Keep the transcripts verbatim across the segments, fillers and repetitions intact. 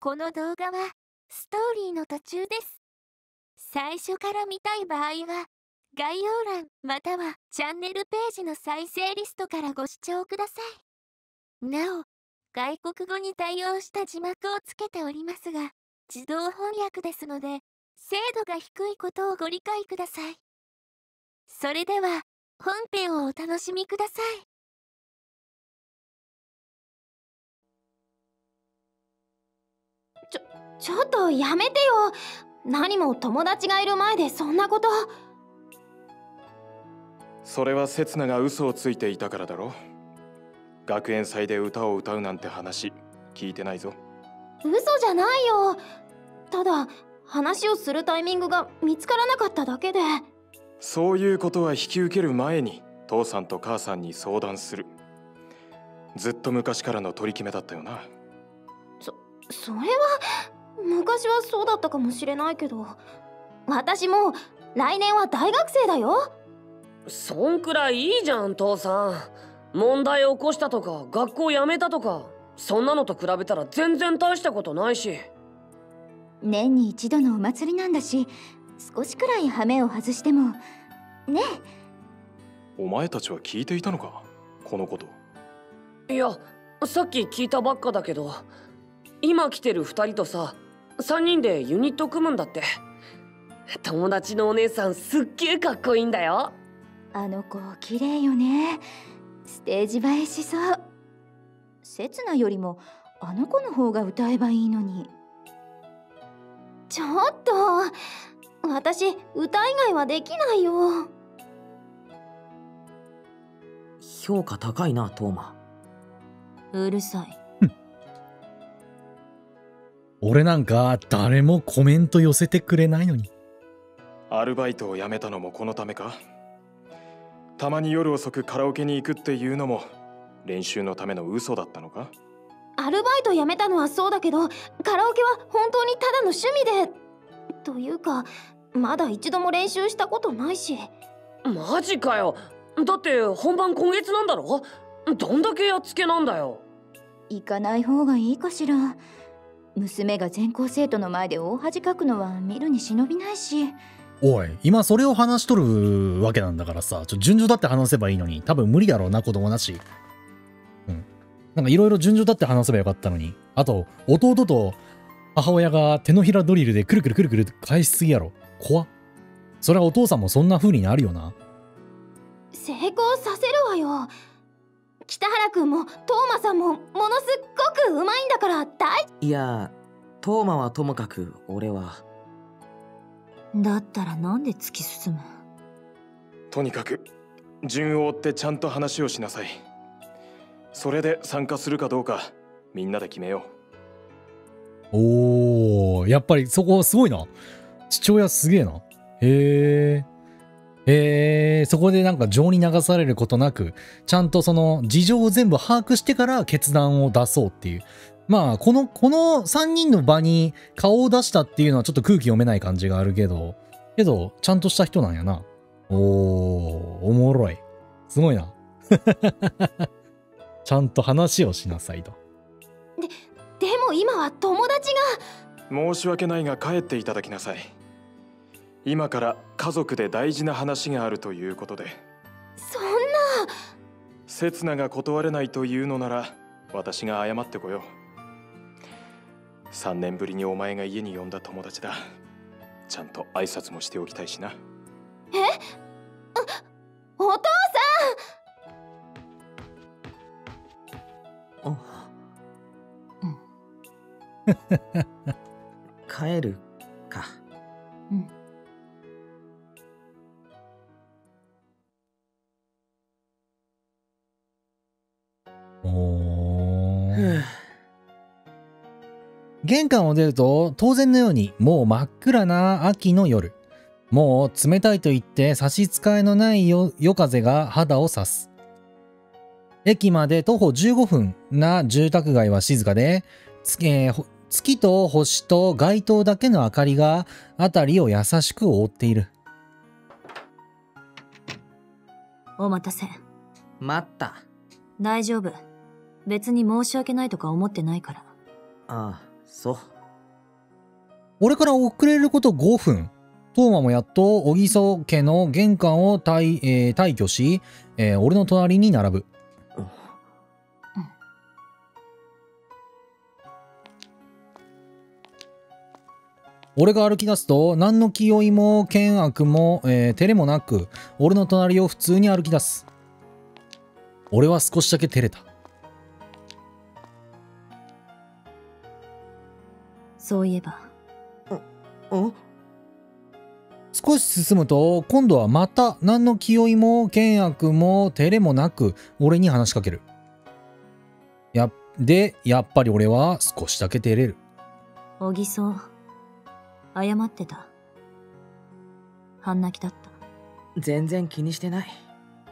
この動画はストーリーの途中です。最初から見たい場合は概要欄またはチャンネルページの再生リストからご視聴ください。なお、外国語に対応した字幕をつけておりますが、自動翻訳ですので、精度が低いことをご理解ください。それでは、本編をお楽しみください。ちょ、ちょっとやめてよ。何も友達がいる前でそんなこと。それは刹那が嘘をついていたからだろ。学園祭で歌を歌うなんて話、聞いてないぞ。嘘じゃないよ。ただ、話をするタイミングが見つからなかっただけで。そういうことは引き受ける前に父さんと母さんに相談する。ずっと昔からの取り決めだったよな。そそれは昔はそうだったかもしれないけど、私もう来年は大学生だよ。そんくらいいいじゃん父さん。問題を起こしたとか学校辞めたとか、そんなのと比べたら全然大したことないし。年に一度のお祭りなんだし、少しくらい羽目を外してもね。お前たちは聞いていたのか、このこと。いや、さっき聞いたばっかだけど、今来てるふたりとさ、さんにんでユニット組むんだって。友達のお姉さんすっげえかっこいいんだよ。あの子綺麗よね。ステージ映えしそう。刹那よりもあの子の方が歌えばいいのに。ちょっと私、歌以外はできないよ。評価高いな、トーマ。うるさい。俺なんか誰もコメント寄せてくれないのに。アルバイトを辞めたのもこのためか。たまに夜遅くカラオケに行くっていうのも練習のための嘘だったのか。アルバイト辞めたのはそうだけど、カラオケは本当にただの趣味で。というか、まだ一度も練習したことないし。マジかよ。だって本番今月なんだろ。どんだけやっつけなんだよ。行かない方がいいかしら。娘が全校生徒の前で大恥かくのは見るに忍びないし。おい、今それを話しとるわけなんだからさ、ちょ順序だって話せばいいのに。多分無理だろうな、子供だし。うん。なんかいろいろ順序だって話せばよかったのに。あと、弟と母親が手のひらドリルでくるくるくるくる返しすぎやろ。怖っ。それはお父さんもそんな風になるよな。成功させるわよ。北原君もトーマさんもものすっごくうまいんだから大。いや、トーマはともかく俺は。だったらなんで突き進む。とにかく順を追ってちゃんと話をしなさい。それで参加するかどうかみんなで決めよう。おー、やっぱりそこはすごいな。父親すげえな。へえ。へえ、そこでなんか情に流されることなく、ちゃんとその事情を全部把握してから決断を出そうっていう。まあ、この、このさんにんの場に顔を出したっていうのはちょっと空気読めない感じがあるけど、けど、ちゃんとした人なんやな。おー、おもろい。すごいな。ちゃんと話をしなさいと。ででも今は友達が。申し訳ないが帰っていただきなさい。今から家族で大事な話があるということで。そんな。刹那が断れないというのなら私が謝ってこよう。さんねんぶりにお前が家に呼んだ友達だ。ちゃんと挨拶もしておきたいしな。え？お、お父さん。あ、帰るか。うん。おー。玄関を出ると当然のようにもう真っ暗な秋の夜。もう冷たいと言って差し支えのない夜風が肌を刺す。駅まで徒歩じゅうごふんな住宅街は静かで、つけー月と星と街灯だけの明かりが辺りを優しく覆っている。お待たせ。待った。大丈夫。別に申し訳ないとか思ってないから。ああ、そう。俺から遅れることごふん。トーマもやっと小木曽家の玄関を退、えー、退去し、えー、俺の隣に並ぶ。俺が歩き出すと、何の気負いも険悪も、えー、照れもなく、俺の隣を普通に歩き出す。俺は少しだけ照れた。そういえば。んん少し進むと、今度はまた何の気負いも険悪も照れもなく、俺に話しかける。や、で、やっぱり俺は少しだけ照れる。小木曽。謝ってた。半泣きだった。全然気にしてない。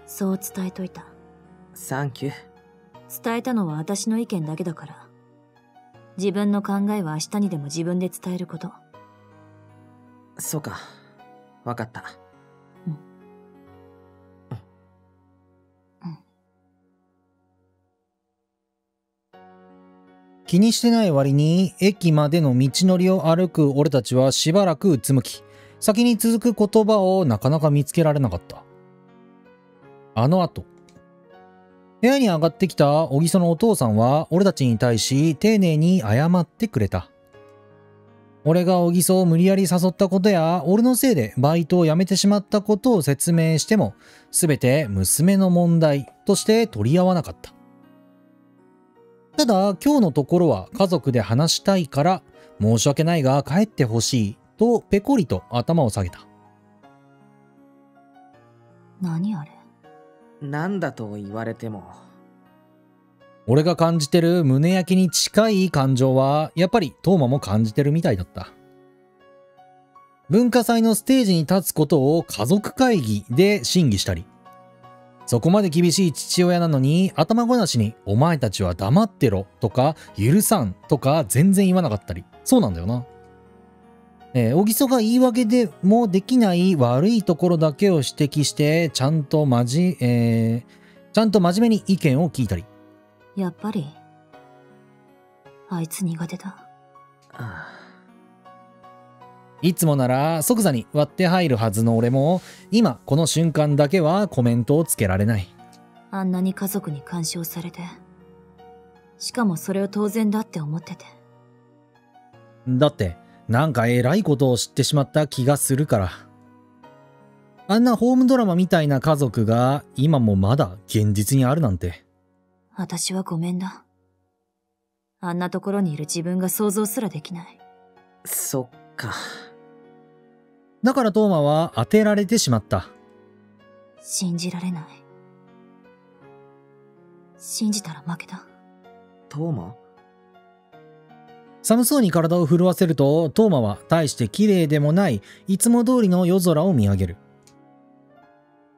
そう伝えといた。サンキュー。伝えたのは私の意見だけだから。自分の考えは明日にでも自分で伝えること。そうか。わかった。うん。うん。気にしてない割に駅までの道のりを歩く俺たちはしばらくうつむき、先に続く言葉をなかなか見つけられなかった。あの後、部屋に上がってきた小木曽のお父さんは俺たちに対し丁寧に謝ってくれた。俺が小木曽を無理やり誘ったことや、俺のせいでバイトを辞めてしまったことを説明しても、すべて娘の問題として取り合わなかった。ただ、今日のところは家族で話したいから、申し訳ないが帰ってほしいとペコリと頭を下げた。何あれ？何だと言われても。俺が感じてる胸焼けに近い感情は、やっぱりトーマも感じてるみたいだった。文化祭のステージに立つことを家族会議で審議したり、そこまで厳しい父親なのに頭ごなしに「お前たちは黙ってろ」とか「許さん」とか全然言わなかったり、そうなんだよな。えー、小木曽が言い訳でもできない悪いところだけを指摘してちゃんとまじ、えー、ちゃんと真面目に意見を聞いたり。やっぱりあいつ苦手だ。いつもなら即座に割って入るはずの俺も、今この瞬間だけはコメントをつけられない。あんなに家族に干渉されて、しかもそれを当然だって思ってて。だってなんかえらいことを知ってしまった気がするから。あんなホームドラマみたいな家族が今もまだ現実にあるなんて。私はごめんだ。あんなところにいる自分が想像すらできない。そっか。だからトーマは当てられてしまった。信じられない。信じたら負けだ。トーマ？寒そうに体を震わせると、トーマは大して綺麗でもない、いつも通りの夜空を見上げる。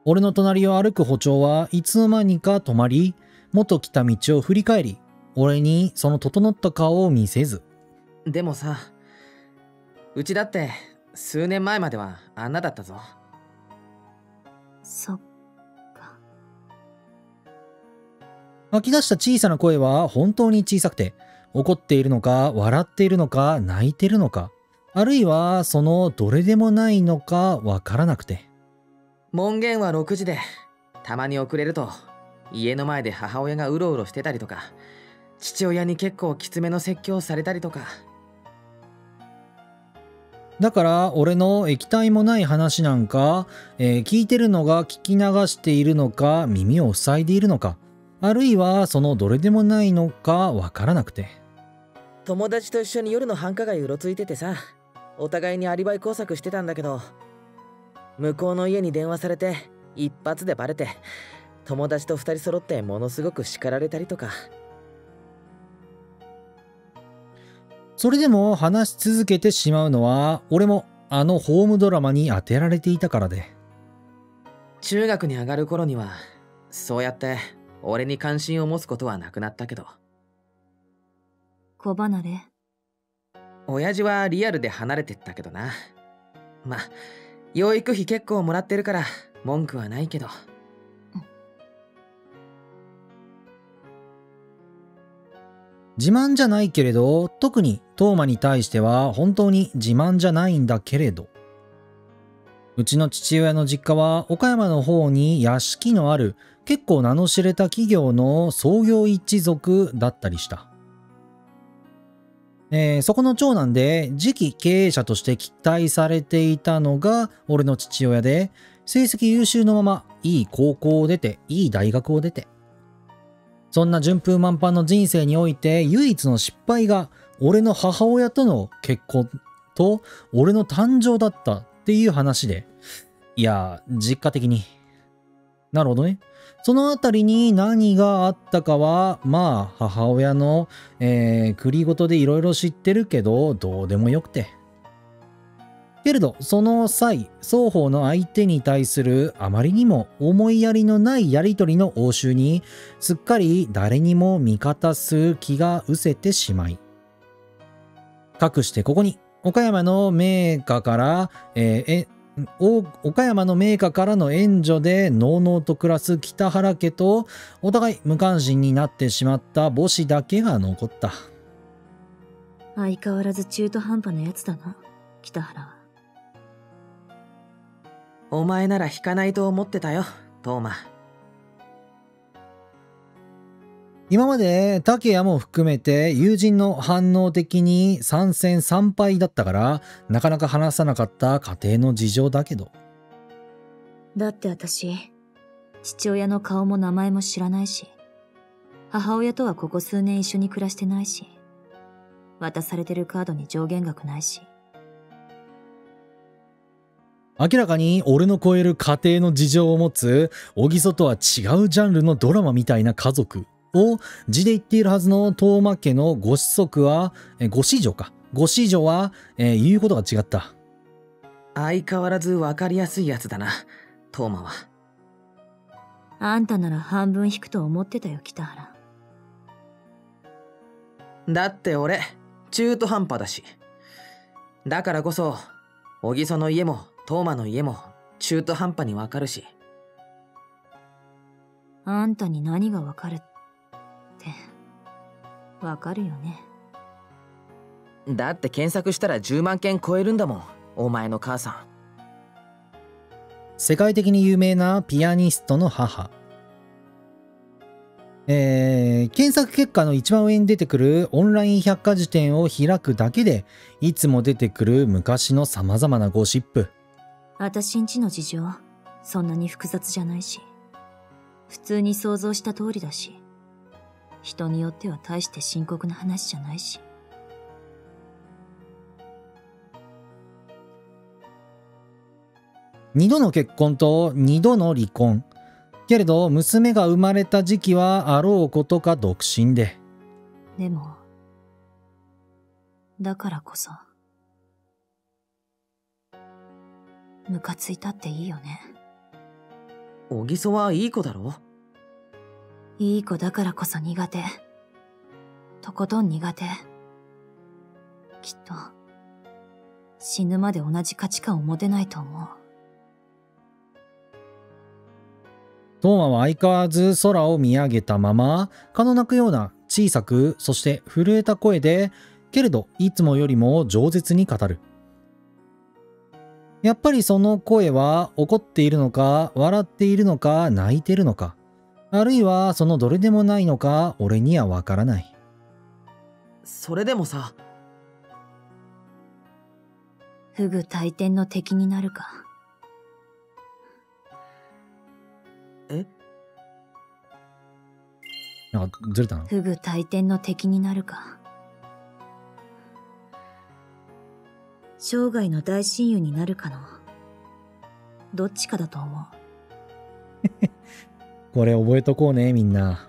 俺の隣を歩く歩調はいつの間にか止まり、元来た道を振り返り、俺にその整った顔を見せず。でもさ、うちだって数年前まではあんなだったぞ。そっか。吐き出した小さな声は本当に小さくて、怒っているのか、笑っているのか、泣いてるのか、あるいはそのどれでもないのかわからなくて。門限はろくじで、たまに遅れると家の前で母親がうろうろしてたりとか、父親に結構きつめの説教をされたりとか。だから俺の液体もない話なんか、えー、聞いてるのが聞き流しているのか、耳を塞いでいるのか、あるいはそのどれでもないのかわからなくて。友達と一緒に夜の繁華街うろついててさ、お互いにアリバイ工作してたんだけど、向こうの家に電話されて一発でバレて、友達と二人揃ってものすごく叱られたりとか。それでも話し続けてしまうのは、俺もあのホームドラマに当てられていたからで。中学に上がる頃にはそうやって俺に関心を持つことはなくなったけど。子離れ？親父はリアルで離れてったけどな。まあ養育費結構もらってるから文句はないけど。自慢じゃないけれど、特にトーマに対しては本当に自慢じゃないんだけれど。うちの父親の実家は岡山の方に屋敷のある結構名の知れた企業の創業一族だったりした。えー、そこの長男で次期経営者として期待されていたのが俺の父親で、成績優秀のままいい高校を出ていい大学を出て、そんな順風満帆の人生において唯一の失敗が俺の母親との結婚と俺の誕生だったっていう話で、いや実家的になるほどね。そのあたりに何があったかは、まあ、母親の、えー、栗ごとでいろいろ知ってるけど、どうでもよくて。けれど、その際、双方の相手に対するあまりにも思いやりのないやりとりの応酬に、すっかり誰にも味方する気が失せてしまい。かくしてここに、岡山の名家から、えー、え、岡山の名家からの援助でのうのうと暮らす北原家と、お互い無関心になってしまった母子だけが残った。相変わらず中途半端なやつだな、北原は。お前なら引かないと思ってたよ、トーマ。今まで竹谷も含めて友人の反応的に参戦参拝だったから、なかなか話さなかった家庭の事情だけど。だって私、父親の顔も名前も知らないし、母親とはここ数年一緒に暮らしてないし、渡されてるカードに上限額ないし。明らかに俺の超える家庭の事情を持つ、小木曽とは違うジャンルのドラマみたいな家族を字で言っているはずのトーマ家のご子息は、ご子女か。ご子女は、えー、言うことが違った。相変わらず分かりやすいやつだな、トーマは。あんたなら半分引くと思ってたよ、北原。だって俺、中途半端だし。だからこそ、小木曽の家もトーマの家も中途半端に分かるし。あんたに何が分かるって。わかるよね。だって検索したらじゅうまんけん超えるんだもん、お前の母さん。世界的に有名なピアニストの母。えー、検索結果の一番上に出てくるオンライン百科事典を開くだけで、いつも出てくる昔のさまざまなゴシップ。私んちの事情、そんなに複雑じゃないし、普通に想像した通りだし。人によっては大して深刻な話じゃないし。二度の結婚と二度の離婚。けれど娘が生まれた時期はあろうことか独身で。でも、だからこそ、ムカついたっていいよね。小木曽はいい子だろ？いい子だからこそ苦手。とことん苦手。きっと、死ぬまで同じ価値観を持てないと思う。トーマは相変わらず空を見上げたまま、蚊の鳴くような小さく、そして震えた声で、けれどいつもよりも饒舌に語る。やっぱりその声は怒っているのか、笑っているのか、泣いてるのか。あるいはそのどれでもないのか、俺にはわからない。それでもさ、フグ大天の敵になるか。え、なんかずれたな。フグ大天の敵になるか。生涯の大親友になるかのどっちかだと思う。これ覚えとこうね、みんな。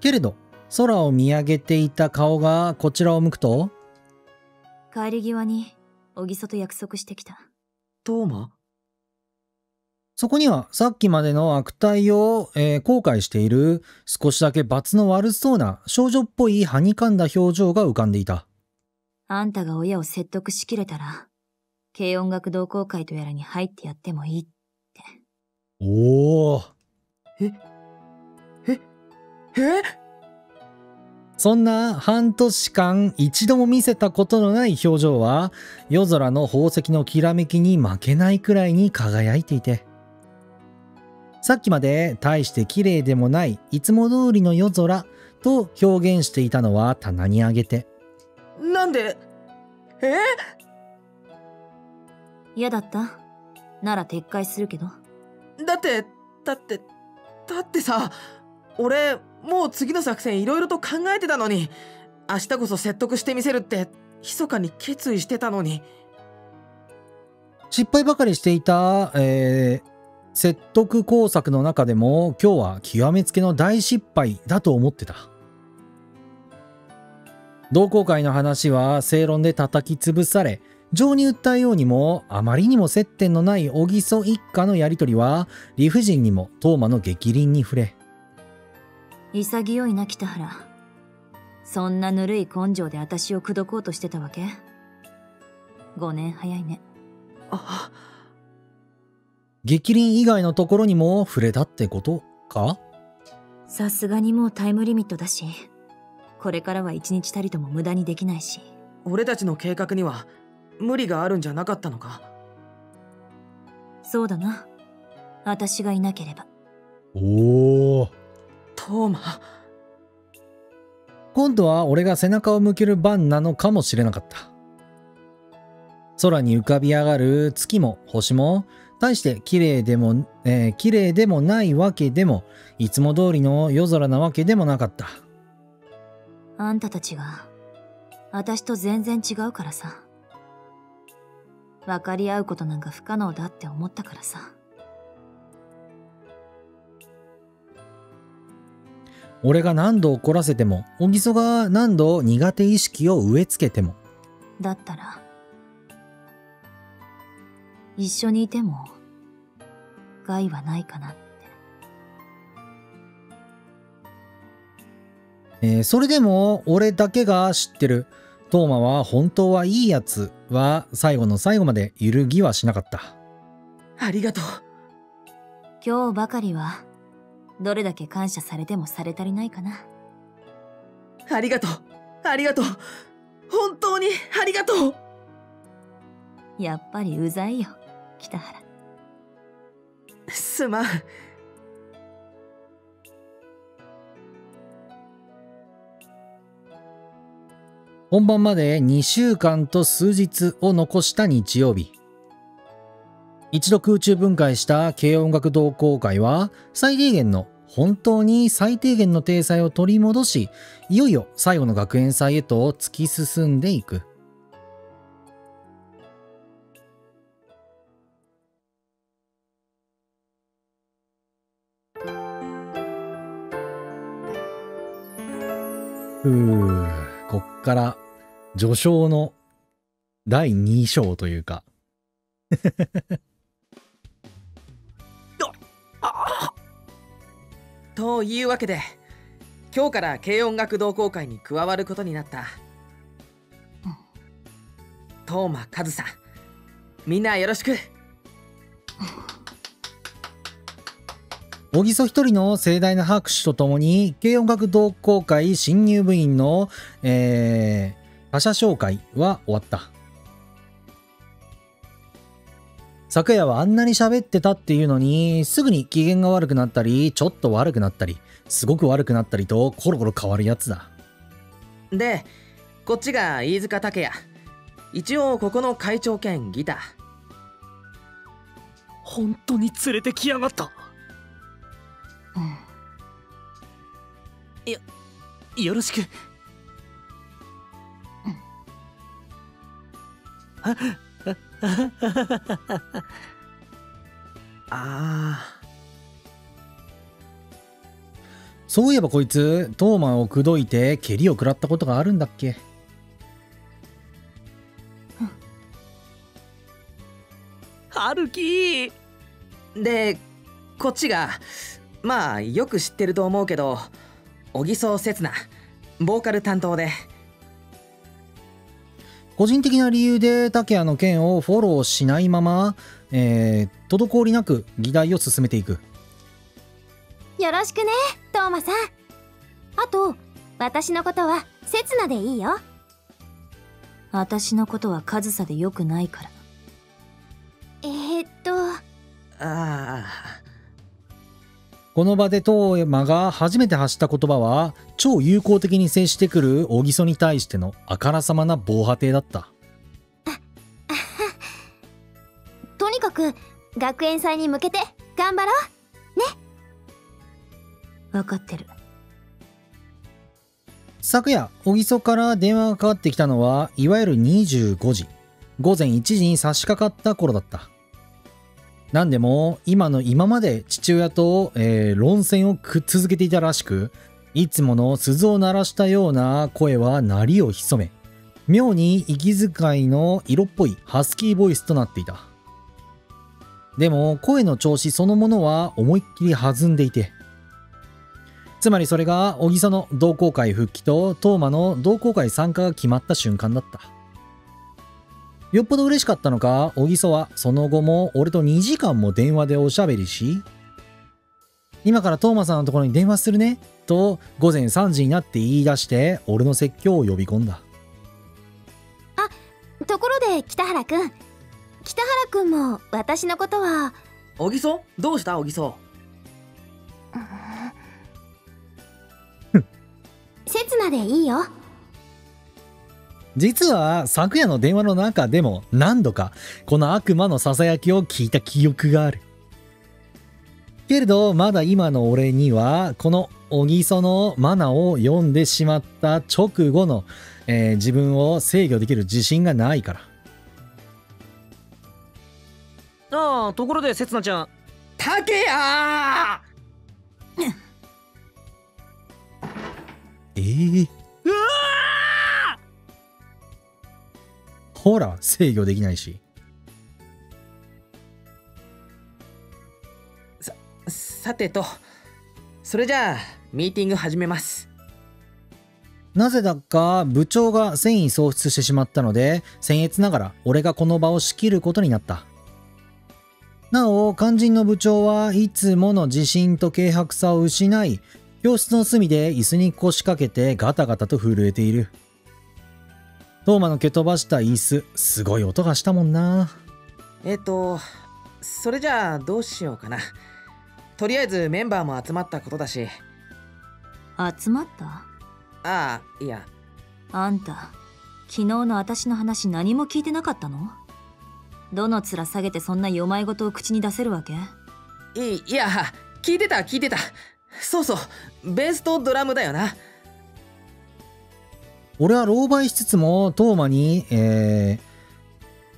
けれど空を見上げていた顔がこちらを向くと、帰り際に小木曽と約束してきた、トーマ。そこにはさっきまでの悪態を、えー、後悔している、少しだけ罰の悪そうな少女っぽいはにかんだ表情が浮かんでいた。あんたが親を説得しきれたら、軽音楽同好会とやらに入ってやってもいいって。おお、えええそんな半年間一度も見せたことのない表情は夜空の宝石のきらめきに負けないくらいに輝いていて、さっきまで大して綺麗でもないいつも通りの夜空と表現していたのは棚にあげて、なんでえ嫌だったなら撤回するけど。だってだってだってさ、俺もう次の作戦いろいろと考えてたのに、明日こそ説得してみせるって密かに決意してたのに。失敗ばかりしていた、えー、説得工作の中でも今日は極めつけの大失敗だと思ってた。同好会の話は正論で叩き潰され、情に訴えようにもあまりにも接点のない小木曽一家のやりとりは理不尽にも当麻の逆鱗に触れ、潔いな北原、そんなぬるい根性で私を口説こうとしてたわけ。ごねん早いね。あ逆鱗以外のところにも触れたってことか。さすがにもうタイムリミットだし、これからは一日たりとも無駄にできないし。俺たちの計画には無理があるんじゃなかったのか。そうだな、私がいなければ。おおトーマ、今度は俺が背中を向ける番なのかもしれなかった。空に浮かび上がる月も星も大して綺麗でも、えー、綺麗でもないわけでも、いつも通りの夜空なわけでもなかった。あんたたちが私と全然違うからさ、分かり合うことなんか不可能だって思ったからさ。俺が何度怒らせても、小木曽が何度苦手意識を植え付けても、だったら一緒にいても害はないかなって、えー、それでも俺だけが知ってるトーマは本当はいいやつは最後の最後まで揺るぎはしなかった。ありがとう。今日ばかりはどれだけ感謝されてもされ足りないかな。ありがとうありがとう本当にありがとう。やっぱりうざいよ北原。すまん。本番までにしゅうかんと数日を残した日曜日、一度空中分解した軽音楽同好会は最低限の本当に最低限の体裁を取り戻し、いよいよ最後の学園祭へと突き進んでいく。ふう、こっから序章のだいに章というかというわけで、今日から軽音楽同好会に加わることになった、うん、トーマカズさん、みんなよろしく。小木曽一人の盛大な拍手とともに軽音楽同好会新入部員の、えー、他者紹介は終わった。昨夜はあんなに喋ってたっていうのに、すぐに機嫌が悪くなったり、ちょっと悪くなったり、すごく悪くなったりとコロコロ変わるやつだ。でこっちが飯塚拓也、一応ここの会長兼ギター。本当に連れてきやがった。うん、よよろしく、うん、あそういえばこいつトーマンを口説いて蹴りを食らったことがあるんだっけ。春樹でこっちがまあよく知ってると思うけど、小木曽刹那、ボーカル担当で、個人的な理由で竹谷の件をフォローしないまま、えー、滞りなく議題を進めていく。よろしくねトーマさん。あと私のことはせつなでいいよ。私のことはカズサでよくないから。えーっとああ。この場でトーマが初めて発した言葉は、超友好的に接してくる小木曽に対してのあからさまな防波堤だった。とにかく学園祭に向けて頑張ろうね。分かってる。昨夜小木曽から電話がかかってきたのは、いわゆるにじゅうごじ、ごぜんいちじに差し掛かった頃だった。何でも今の今まで父親と、えー、論戦をく続けていたらしく、いつもの鈴を鳴らしたような声は鳴りを潜め、妙に息遣いの色っぽいハスキーボイスとなっていた。でも声の調子そのものは思いっきり弾んでいて、つまりそれが小木曽の同好会復帰とトーマの同好会参加が決まった瞬間だった。よっぽど嬉しかったのか、小木曽はその後も俺とにじかんも電話でおしゃべりし、今からトーマさんのところに電話するねとごぜんさんじになって言い出して、俺の説教を呼び込んだ。あ、ところで北原くん、北原くんも私のことは。小木曽どうした小木曽。せつなでいいよ。実は昨夜の電話の中でも何度かこの悪魔のささやきを聞いた記憶があるけれど、まだ今の俺にはこの小木曽のマナを読んでしまった直後の、えー、自分を制御できる自信がないから。ああ、ところでせつなちゃん。竹谷ええー、うわほら、制御できないし。さ、さてと、それじゃあミーティング始めます。なぜだか部長が戦意喪失してしまったので、僭越ながら俺がこの場を仕切ることになった。なお肝心の部長はいつもの自信と軽薄さを失い、教室の隅で椅子に腰掛けてガタガタと震えている。トーマの蹴飛ばした椅子、すごい音がしたもんな。えっとそれじゃあどうしようかな。とりあえずメンバーも集まったことだし。集まった？ああ、いや。あんた昨日の私の話何も聞いてなかったの？どの面下げてそんな世まいごとを口に出せるわけ？い、いや聞いてた聞いてた。そうそう、ベースとドラムだよな。俺は狼狽しつつもトーマに、え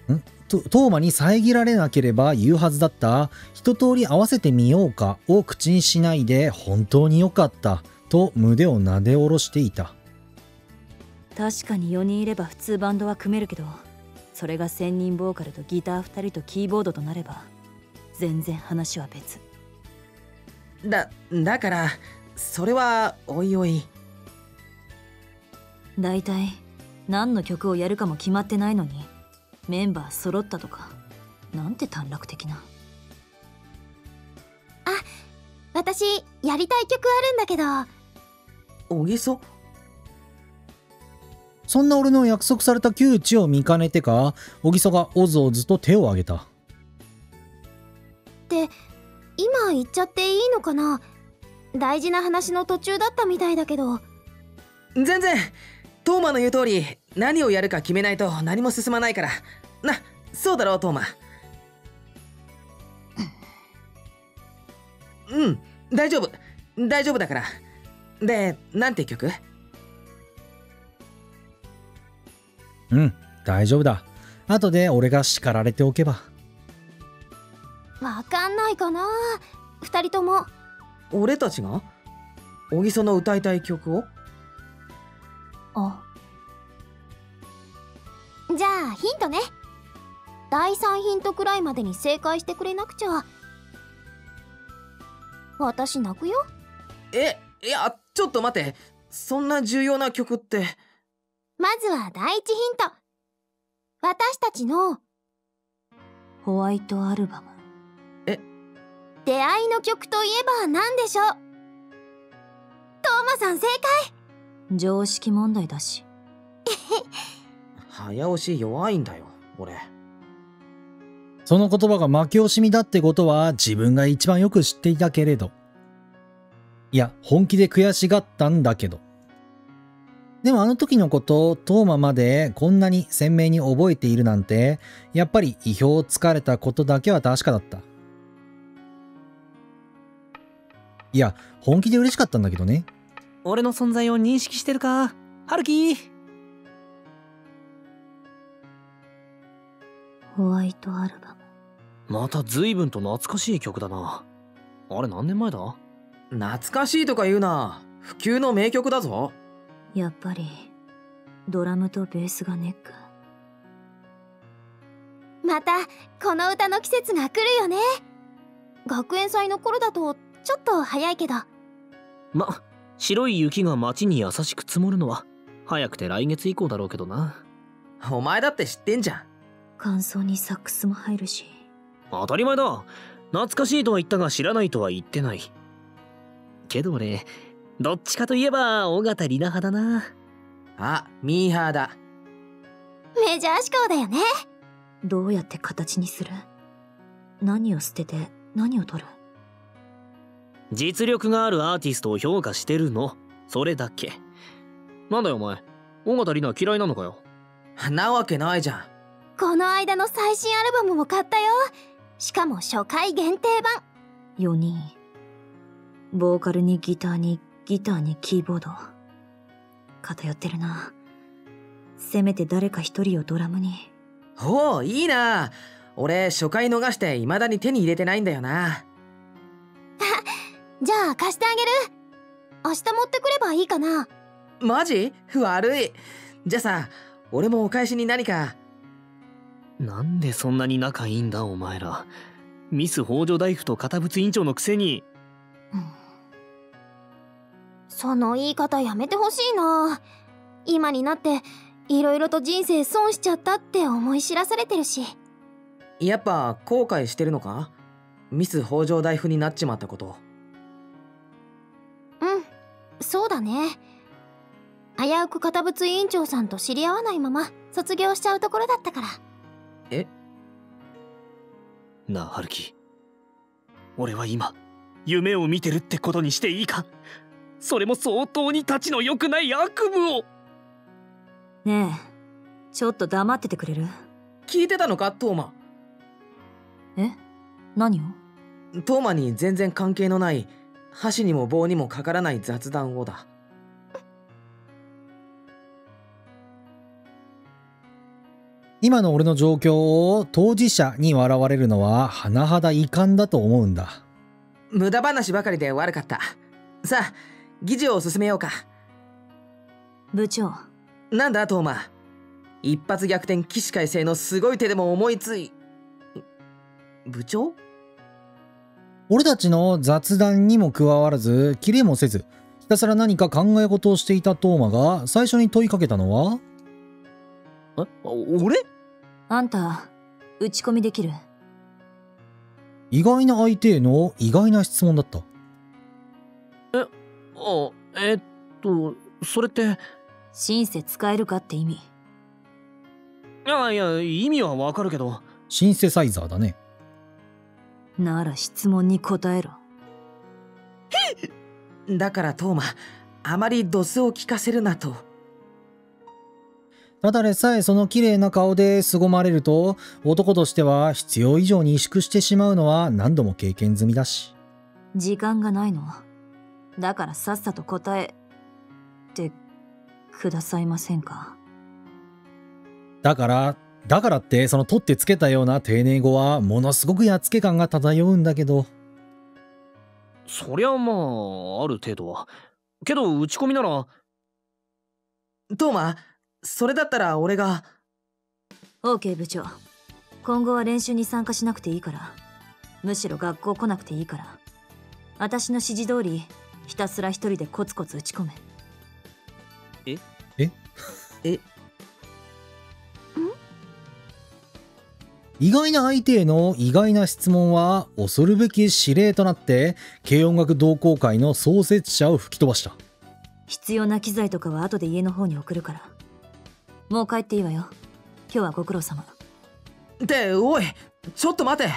ー、んトーマに遮られなければ言うはずだった一通り合わせてみようかを口にしないで、本当によかったと胸をなで下ろしていた。確かによにんいれば普通バンドは組めるけど、それが専任ボーカルとギターふたりとキーボードとなれば全然話は別だ。だからそれはおいおい。大体何の曲をやるかも決まってないのにメンバー揃ったとか、なんて短絡的な。あ、私やりたい曲あるんだけど。おぎそそんな俺の約束された窮地を見かねてか、小木曽がおずおずと手を挙げた。って今言っちゃっていいのかな？大事な話の途中だったみたいだけど。全然、トーマの言う通り何をやるか決めないと何も進まないからな。そうだろうトーマ。うん、大丈夫大丈夫だから。で、なんて曲？うん、大丈夫だ。後で俺が叱られておけば。わかんないかな、二人とも。俺たちが小木曽の歌いたい曲を？あ、じゃあヒントね。だいさんヒントくらいまでに正解してくれなくちゃ私泣くよ。え、いやちょっと待って、そんな重要な曲って。まずはだいいちヒント、私たちのホワイトアルバム。え、出会いの曲といえば何でしょう？さん正解。常識問題だし。早押し弱いんだよ俺。その言葉が負け惜しみだってことは自分が一番よく知っていたけれど、いや本気で悔しがったんだけど、でもあの時のことをトーマまでこんなに鮮明に覚えているなんて、やっぱり意表をつかれたことだけは確かだった。いや本気で嬉しかったんだけどね。俺の存在を認識してるか春樹。ホワイトアルバム。また随分と懐かしい曲だな。あれ何年前だ。懐かしいとか言うな、不朽の名曲だぞ。やっぱりドラムとベースがネック。またこの歌の季節が来るよね。学園祭の頃だとちょっと早いけど。ま、白い雪が街に優しく積もるのは早くて来月以降だろうけどな。お前だって知ってんじゃん。感想にサックスも入るし。当たり前だ。懐かしいとは言ったが知らないとは言ってない。けど俺どっちかといえば尾形里奈派だな。あ、ミーハーだ。メジャー志向だよね。どうやって形にする？何を捨てて何を取る？実力があるアーティストを評価してるの、それだけ。なんだよお前、尾形里奈嫌いなのかよ。なわけないじゃん。この間の最新アルバムも買ったよ。しかも初回限定版。よにん、ボーカルにギターにギターにキーボード。偏ってるな。せめて誰か一人をドラムに。おお、いいな。俺初回逃して未だに手に入れてないんだよな。じゃあ貸してあげる。明日持ってくればいいかな。マジ？悪い。じゃあさ、俺もお返しに何か。なんでそんなに仲いいんだお前ら。ミス北条大夫と堅物委員長のくせに。その言い方やめてほしいな。今になっていろいろと人生損しちゃったって思い知らされてるし。やっぱ後悔してるのか、ミス北条大夫になっちまったこと。うん、そうだね。危うく堅物委員長さんと知り合わないまま卒業しちゃうところだったから。え？なあ春樹、俺は今夢を見てるってことにしていいか。それも相当にたちの良くない悪夢を。ねえ、ちょっと黙っててくれる？聞いてたのかトーマ。え？何を？トーマに全然関係のない、箸にも棒にもかからない雑談をだ。今の俺の状況を当事者に笑われるのは甚だ遺憾だと思うんだ。無駄話ばかりで悪かった。さあ、議事を進めようか。部長。なんだトーマ。一発逆転起死回生のすごい手でも思いつい。部長？俺たちの雑談にも加わらず、キレもせず、ひたすら何か考え事をしていたトーマが最初に問いかけたのは。え？俺？あんた、打ち込みできる？意外な相手への意外な質問だった。え、あ、えっと、それって。シンセ使えるかって意味。いやいや、意味はわかるけど。シンセサイザーだね。なら質問に答えろ。だからトーマ、あまりドスを聞かせるなと。ただでさえその綺麗な顔で凄まれると、男としては必要以上に萎縮してしまうのは何度も経験済みだし。時間がないの。だからさっさと答えてくださいませんか。だからだからってその取ってつけたような丁寧語はものすごくやっつけ感が漂うんだけど。そりゃまあある程度は。けど打ち込みなら。トーマ、それだったら俺が。 オーケー 部長、今後は練習に参加しなくていいから。むしろ学校来なくていいから、私の指示通りひたすら一人でコツコツ打ち込め。えええ意外な相手への意外な質問は恐るべき指令となって、軽音楽同好会の創設者を吹き飛ばした。必要な機材とかは後で家の方に送るから。もう帰っていいわよ。今日はご苦労様。っておい、ちょっと待て。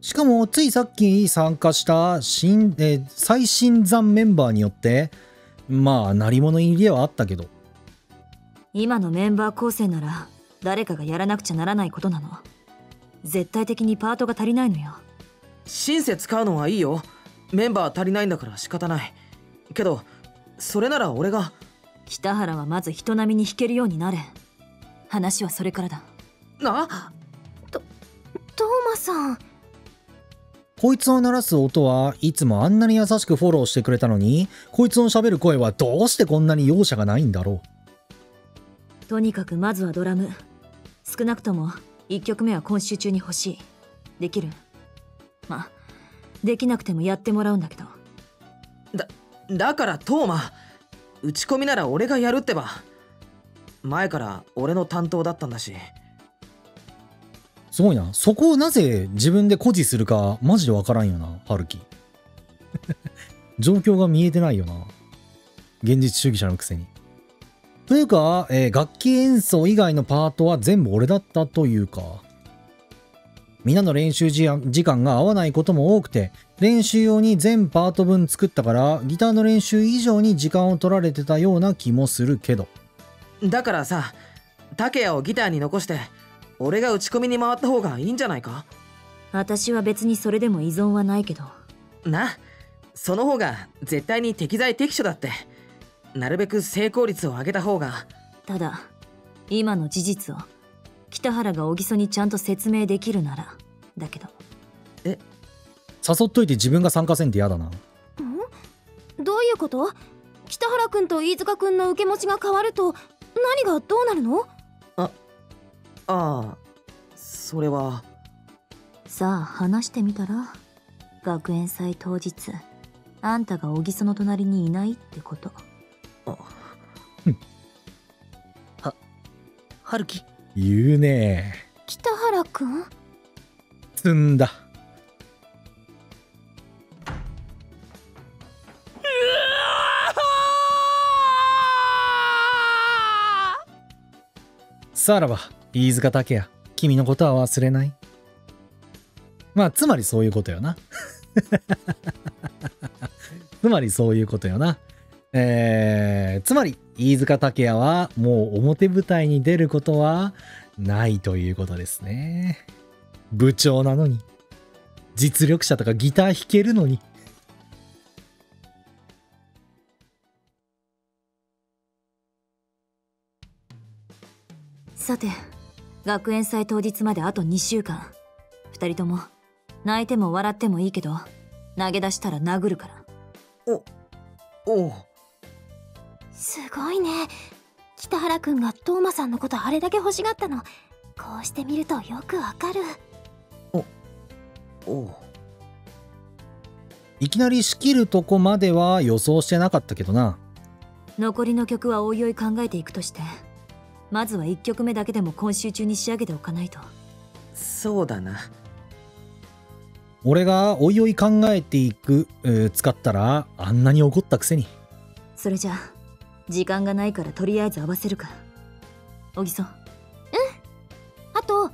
しかもついさっき参加した新、えー、最新参メンバーによってまあ鳴り物入りではあったけど、今のメンバー構成なら誰かがやらなくちゃならないことなの。絶対的にパートが足りないのよ。シンセ使うのはいいよ。メンバー足りないんだから仕方ない。けどそれなら俺が。北原はまず人並みに弾けるようになれ。話はそれからだ。なと、トーマさん、こいつを鳴らす音はいつもあんなに優しくフォローしてくれたのに、こいつの喋る声はどうしてこんなに容赦がないんだろう。とにかくまずはドラム。少なくともいっきょくめは今週中に欲しい。できる？まあできなくてもやってもらうんだけど。だだからトーマ、打ち込みなら俺がやるってば。前から俺の担当だったんだし。すごいな、そこをなぜ自分で誇示するかマジでわからんよな、春樹。状況が見えてないよな、現実主義者のくせに。というか、えー、楽器演奏以外のパートは全部俺だったというか。みんなの練習時間が合わないことも多くて、練習用に全パート分作ったからギターの練習以上に時間を取られてたような気もするけど。だからさ、竹谷をギターに残して俺が打ち込みに回った方がいいんじゃないか？私は別にそれでも依存はないけどな。その方が絶対に適材適所だって。なるべく成功率を上げた方が。ただ今の事実を北原が小木曽にちゃんと説明できるならだけど。え、誘っといて自分が参加せんってやだな。ん？どういうこと？北原くんと飯塚くんの受け持ちが変わると何がどうなるの？ああ、それはさあ話してみたら。学園祭当日あんたが小木曽の隣にいないってこと。あは、春樹言うねえ。北原くん積んだ。さらば飯塚竹也、君のことは忘れない。まあつまりそういうことよな。つまりそういうことよな。えー、つまり飯塚竹也はもう表舞台に出ることはないということですね。部長なのに、実力者とかギター弾けるのに。さて学園祭当日まであとにしゅうかん。ふたりとも泣いても笑ってもいいけど投げ出したら殴るから。おおう、すごいね。北原くんがトーマさんのことあれだけ欲しがったの、こうしてみるとよくわかる。おおう、いきなり仕切るとこまでは予想してなかったけどな。残りの曲はおいおい考えていくとして、まずはいっきょくめだけでも今週中に仕上げておかないと。そうだな。俺がおいおい考えていく、えー、使ったらあんなに怒ったくせに。それじゃあ時間がないからとりあえず合わせるか、小木曽。うん、あと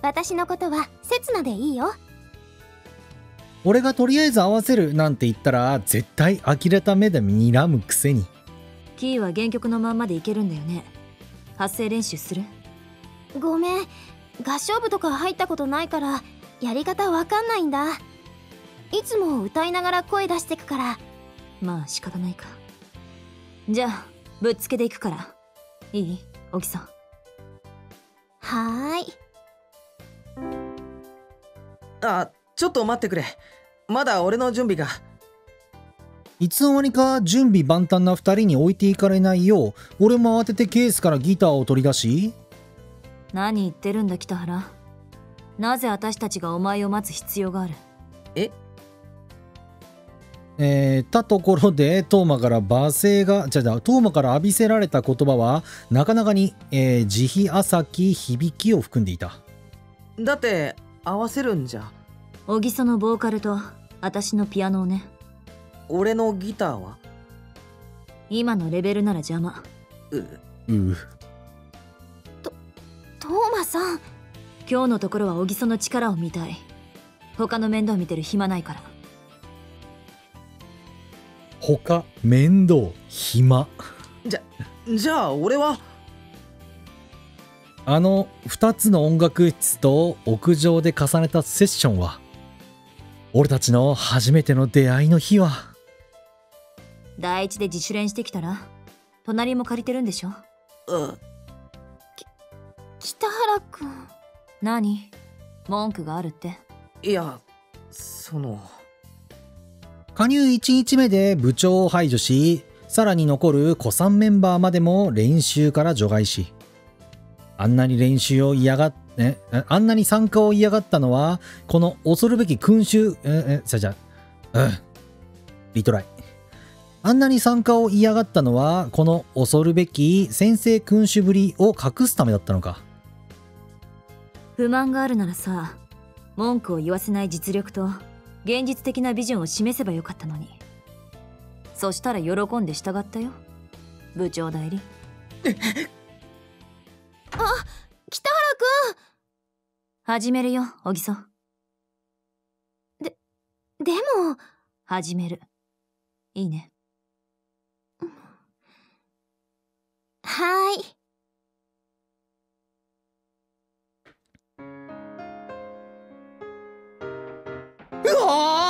私のことは刹那でいいよ。俺がとりあえず合わせるなんて言ったら絶対呆れた目で睨むくせに。キーは原曲のまんまでいけるんだよね。発声練習する？ごめん、合唱部とか入ったことないからやり方わかんないんだ。いつも歌いながら声出してくから。まあ仕方ないか。じゃあぶっつけでいくから、いい？小木曽。はーい。あ、ちょっと待ってくれ、まだ俺の準備が。いつの間にか準備万端なふたりに置いていかれないよう、俺も慌ててケースからギターを取り出し。何言ってるんだ北原、なぜ私たちがお前を待つ必要がある？ええー、たところでトーマから罵声がじゃだトーマから浴びせられた言葉はなかなかに、えー、慈悲浅き響きを含んでいた。だって合わせるんじゃ。小木曽のボーカルと私のピアノをね。俺のギターは？今のレベルなら邪魔。ううと、トーマさん、今日のところは小木曽の力を見たい。他の面倒見てる暇ないから。他面倒暇じゃじゃあ俺はあのふたつの音楽室と屋上で重ねたセッションは俺たちの初めての出会いの日は。第一で自主練してきたら隣も借りてるんでしょ。うん。き、北原くん。何？文句があるって。いや、その。加入いちにちめで部長を排除し、さらに残る古参メンバーまでも練習から除外し、あんなに練習を嫌がっ、え、あんなに参加を嫌がったのは、この恐るべき君主、え、え、さじゃ、うん。リトライ。あんなに参加を嫌がったのは、この恐るべき先生君主ぶりを隠すためだったのか。不満があるならさ、文句を言わせない実力と現実的なビジョンを示せばよかったのに。そしたら喜んで従ったよ、部長代理。あ、北原くん。始めるよ、小木曽。で、でも。始める。いいね。はーい。うわ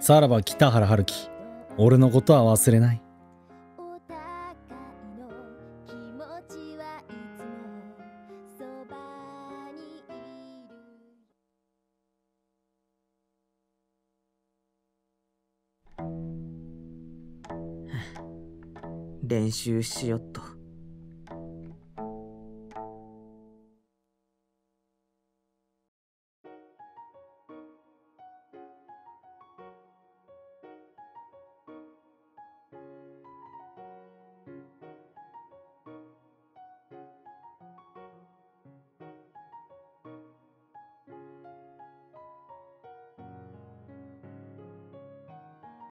さらば北原春樹、俺のことは忘れない。練習しよっと。